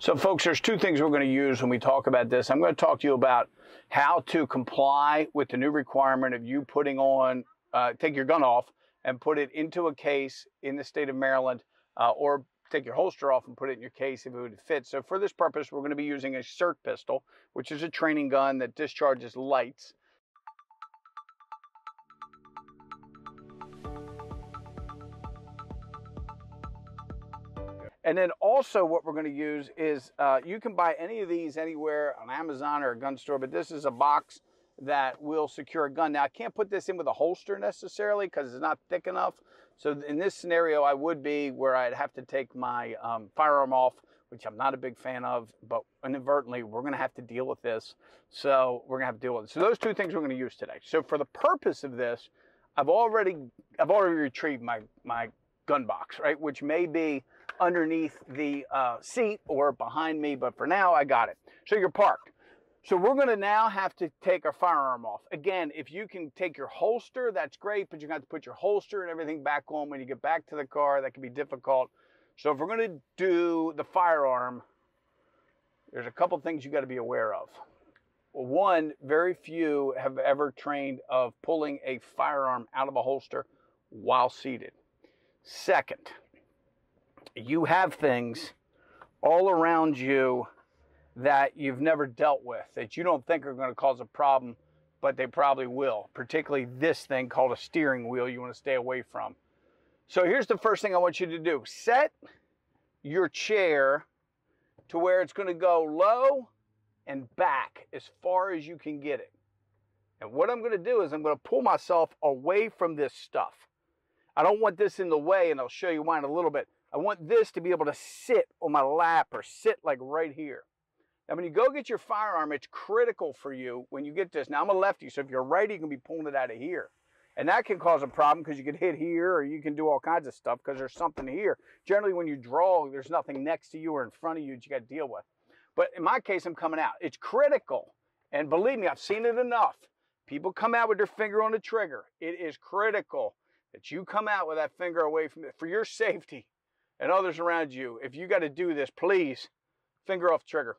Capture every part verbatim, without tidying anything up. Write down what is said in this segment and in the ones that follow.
So folks, there's two things we're going to use when we talk about this. I'm going to talk to you about how to comply with the new requirement of you putting on, uh, take your gun off and put it into a case in the state of Maryland, uh, or take your holster off and put it in your case if it would fit. So for this purpose, we're going to be using a CERT pistol, which is a training gun that discharges lights. And then also what we're going to use is, uh, you can buy any of these anywhere on Amazon or a gun store, but this is a box that will secure a gun. Now, I can't put this in with a holster necessarily because it's not thick enough. So in this scenario, I would be where I'd have to take my um, firearm off, which I'm not a big fan of, but inadvertently, we're going to have to deal with this. So we're going to have to deal with it. So those two things we're going to use today. So for the purpose of this, I've already, I've already retrieved my, my gun box, right? Which may be underneath the uh, seat or behind me, but for now I got it. So you're parked. So we're going to now have to take our firearm off. Again, if you can take your holster, that's great, but you're going to have to put your holster and everything back on when you get back to the car. That can be difficult. So if we're going to do the firearm, there's a couple things you got to be aware of. One, very few have ever trained of pulling a firearm out of a holster while seated. Second, you have things all around you that you've never dealt with, that you don't think are going to cause a problem, but they probably will, particularly this thing called a steering wheel you want to stay away from. So here's the first thing I want you to do. Set your chair to where it's going to go low and back as far as you can get it. And what I'm going to do is I'm going to pull myself away from this stuff. I don't want this in the way, and I'll show you why in a little bit. I want this to be able to sit on my lap or sit like right here. Now, when you go get your firearm, it's critical for you when you get this. Now, I'm a lefty, so if you're righty, you can be pulling it out of here. And that can cause a problem because you can hit here or you can do all kinds of stuff because there's something here. Generally, when you draw, there's nothing next to you or in front of you that you got to deal with. But in my case, I'm coming out. It's critical. And believe me, I've seen it enough. People come out with their finger on the trigger. It is critical that you come out with that finger away from it for your safety and others around you. If you got to do this, please, finger off trigger.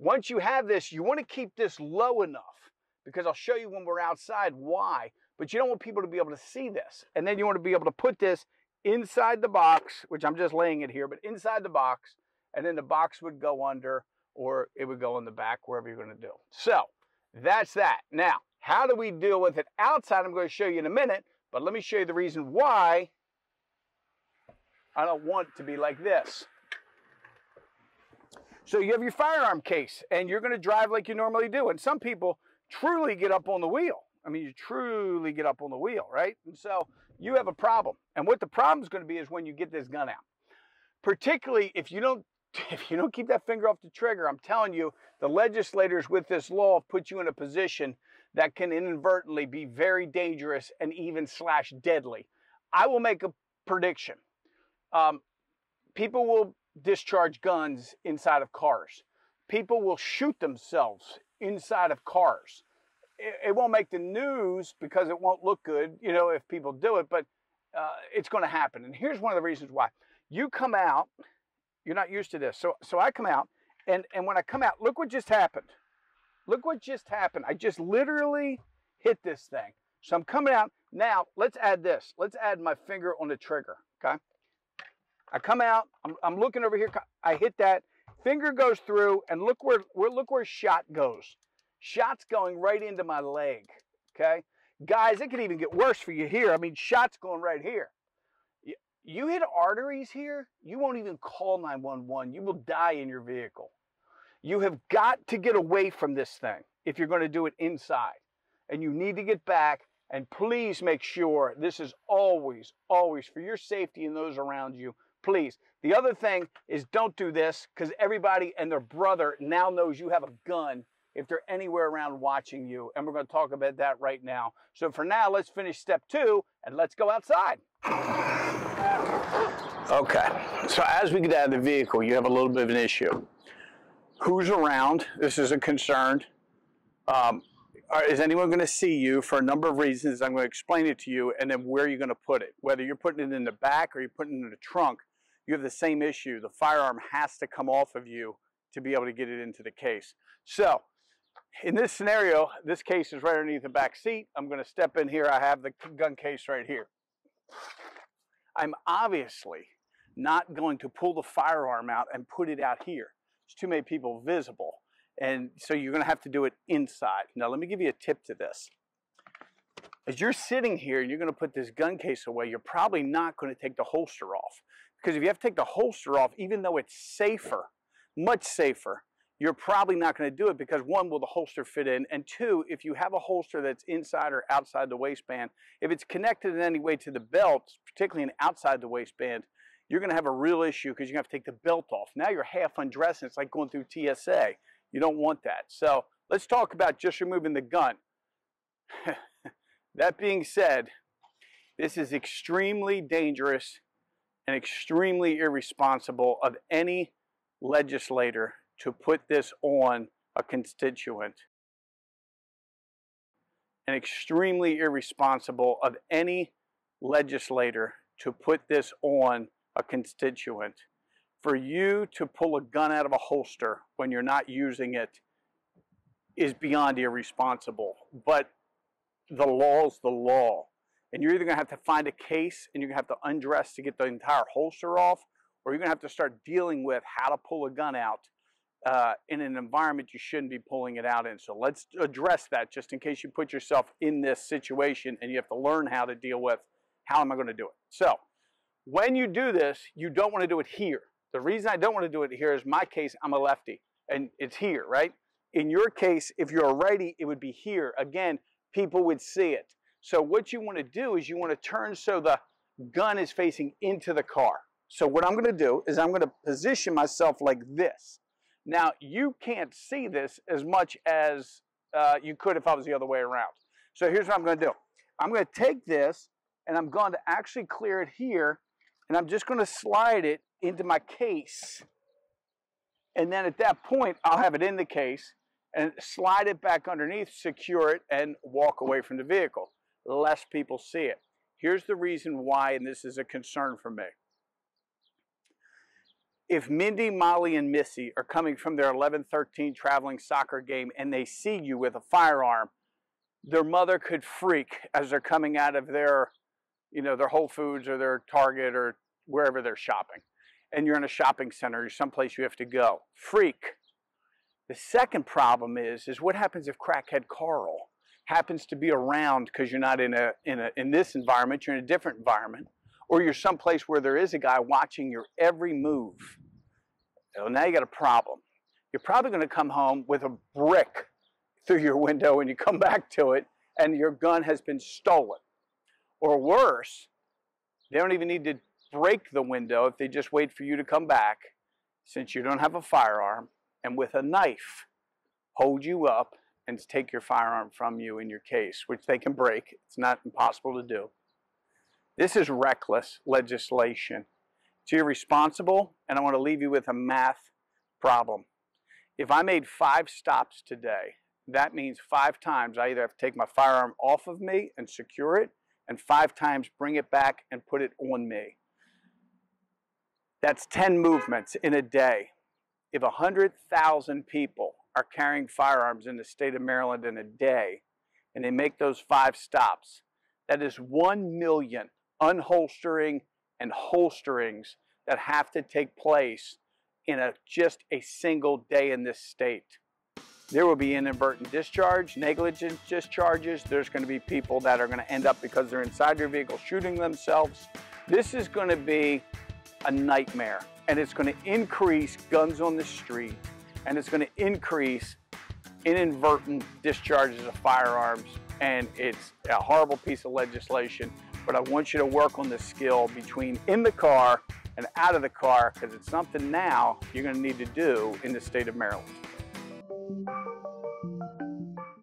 Once you have this, you want to keep this low enough, because I'll show you when we're outside why, but you don't want people to be able to see this. And then you want to be able to put this inside the box, which I'm just laying it here, but inside the box, and then the box would go under, or it would go in the back, wherever you're going to do. So that's that. Now, how do we deal with it outside? I'm going to show you in a minute, but let me show you the reason why I don't want to be like this. So you have your firearm case and you're going to drive like you normally do. And some people truly get up on the wheel. I mean, you truly get up on the wheel, right? And so you have a problem. And what the problem is going to be is when you get this gun out, particularly if you don't, if you don't keep that finger off the trigger. I'm telling you, the legislators with this law put you in a position that can inadvertently be very dangerous and even slash deadly. I will make a prediction. Um, people will discharge guns inside of cars. People will shoot themselves inside of cars. It, it won't make the news because it won't look good, you know, if people do it, but uh, it's going to happen. And here's one of the reasons why. You come out, you're not used to this. So, so I come out, and, and when I come out, look what just happened. Look what just happened. I just literally hit this thing. So I'm coming out. Now, let's add this. Let's add my finger on the trigger, okay? I come out, I'm, I'm looking over here, I hit that, finger goes through, and look where, where, look where shot goes. Shot's going right into my leg, okay? Guys, it could even get worse for you here. I mean, shot's going right here. You, you hit arteries here, you won't even call nine one one. You will die in your vehicle. You have got to get away from this thing if you're going to do it inside. And you need to get back, and please make sure this is always, always for your safety and those around you. Please. The other thing is, don't do this, because everybody and their brother now knows you have a gun if they're anywhere around watching you. And we're going to talk about that right now. So for now, let's finish step two and let's go outside. Okay. So as we get out of the vehicle, you have a little bit of an issue. Who's around? This is a concern. Um, is anyone going to see you? For a number of reasons, I'm going to explain it to you, and then where you're going to put it. Whether you're putting it in the back or you're putting it in the trunk, you have the same issue. The firearm has to come off of you to be able to get it into the case. So in this scenario, this case is right underneath the back seat. I'm going to step in here. I have the gun case right here. I'm obviously not going to pull the firearm out and put it out here. There's too many people visible. And so you're going to have to do it inside. Now, let me give you a tip to this. As you're sitting here and you're going to put this gun case away, you're probably not going to take the holster off. Because if you have to take the holster off, even though it's safer, much safer, you're probably not going to do it because, one, will the holster fit in? And two, if you have a holster that's inside or outside the waistband, if it's connected in any way to the belt, particularly an outside the waistband, you're going to have a real issue because you're going to have to take the belt off. Now you're half undressed and it's like going through T S A. You don't want that. So let's talk about just removing the gun. That being said, this is extremely dangerous and extremely irresponsible of any legislator to put this on a constituent. And extremely irresponsible of any legislator to put this on a constituent. For you to pull a gun out of a holster when you're not using it is beyond irresponsible. But the law's the law. And you're either going to have to find a case and you're going to have to undress to get the entire holster off, or you're going to have to start dealing with how to pull a gun out uh, in an environment you shouldn't be pulling it out in. So let's address that just in case you put yourself in this situation and you have to learn how to deal with, how am I going to do it? So when you do this, you don't want to do it here. The reason I don't want to do it here is my case, I'm a lefty, and it's here, right? In your case, if you're a righty, it would be here. Again, people would see it. So what you want to do is you want to turn so the gun is facing into the car. So what I'm going to do is I'm going to position myself like this. Now, you can't see this as much as uh, you could if I was the other way around. So here's what I'm going to do. I'm going to take this, and I'm going to actually clear it here, and I'm just going to slide it into my case. And then at that point, I'll have it in the case and slide it back underneath, secure it, and walk away from the vehicle. Less people see it. Here's the reason why, and this is a concern for me. If Mindy, Molly, and Missy are coming from their eleven thirteen traveling soccer game and they see you with a firearm, their mother could freak as they're coming out of their, you know, their Whole Foods or their Target or wherever they're shopping. And you're in a shopping center, you're someplace you have to go. Freak. The second problem is, is what happens if crackhead Carl happens to be around because you're not in a, in a, in this environment, you're in a different environment, or you're someplace where there is a guy watching your every move. So now you got a problem. You're probably going to come home with a brick through your window when you come back to it, and your gun has been stolen. Or worse, they don't even need to break the window if they just wait for you to come back, since you don't have a firearm, and with a knife hold you up and take your firearm from you in your case, which they can break. It's not impossible to do. This is reckless legislation. It's irresponsible, and I want to leave you with a math problem. If I made five stops today, that means five times I either have to take my firearm off of me and secure it, and five times bring it back and put it on me. That's ten movements in a day. If one hundred thousand people are carrying firearms in the state of Maryland in a day, and they make those five stops, that is one million unholstering and holsterings that have to take place in a, just a single day in this state. There will be inadvertent discharge, negligent discharges. There's going to be people that are going to end up, because they're inside your vehicle, shooting themselves. This is going to be a nightmare, and it's going to increase guns on the street, and it's going to increase inadvertent discharges of firearms, and it's a horrible piece of legislation. But I want you to work on the skill between in the car and out of the car, because it's something now you're going to need to do in the state of Maryland.